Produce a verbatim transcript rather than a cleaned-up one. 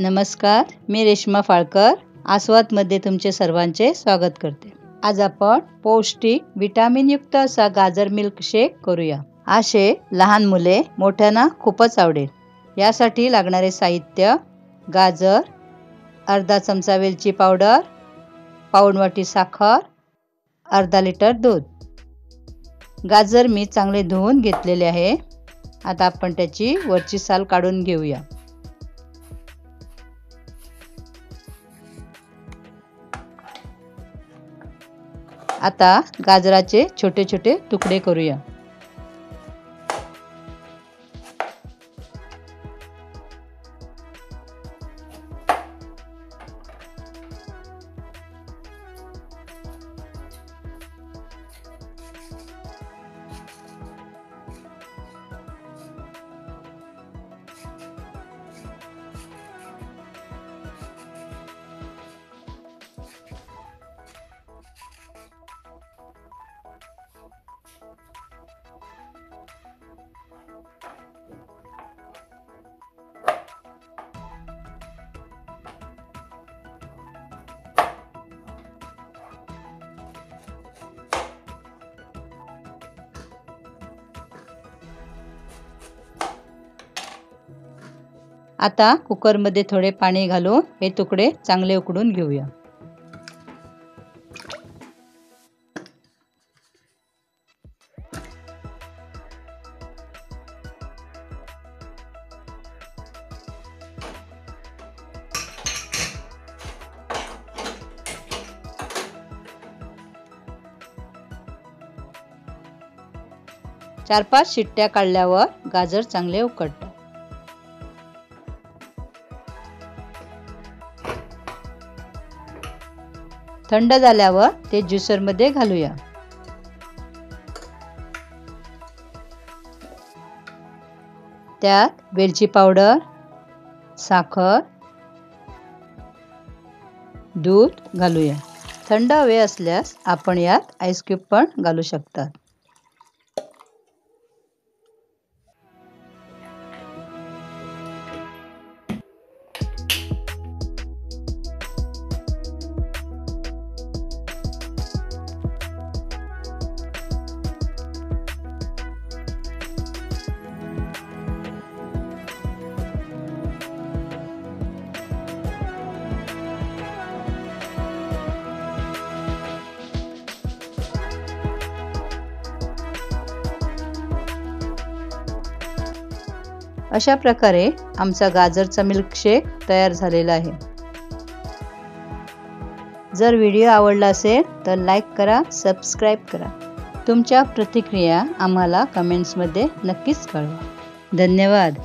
नमस्कार, मी रेश्मा फाळकर आस्वादमध्ये तुमचे सर्वांचे स्वागत करते। आज आपण पौष्टिक विटामिन युक्त असा गाजर मिल्क शेक करूया। हा शेक लहान मुले मोठ्यांना खूपच आवडेल। यासाठी लागणारे साहित्य: गाजर, अर्धा चमचा वेलची पावडर, पाऊण वाटी साखर, अर्धा लिटर दूध। गाजर मी चांगले धुवून घेतलेले आहे। आता आपण त्याची वरची साल काढून घेऊया। आता गाजराचे छोटे छोटे तुकडे करूया। आता कुकर मध्ये थोड़े पानी घालून हे तुकडे चांगले उकडून घेऊया। चार पाच शिट्ट्या काढल्यावर गाजर चांगले उकडतात। थंड झाल्यावर ते ज्यूसर मध्ये घालूया। त्यात वेलची पावडर, साखर, दूध घालूया। थंड हवे असल्यास आपण यात आईस क्यूब पण घालू शकता। अशा प्रकारे आमचा गाजरचा मिल्कशेक तयार झालेला आहे। जर व्हिडिओ आवडला असेल तर लाईक करा, सबस्क्राइब करा। तुमच्या प्रतिक्रिया आम्हाला कमेंट्समध्ये नक्कीच कळवा। धन्यवाद।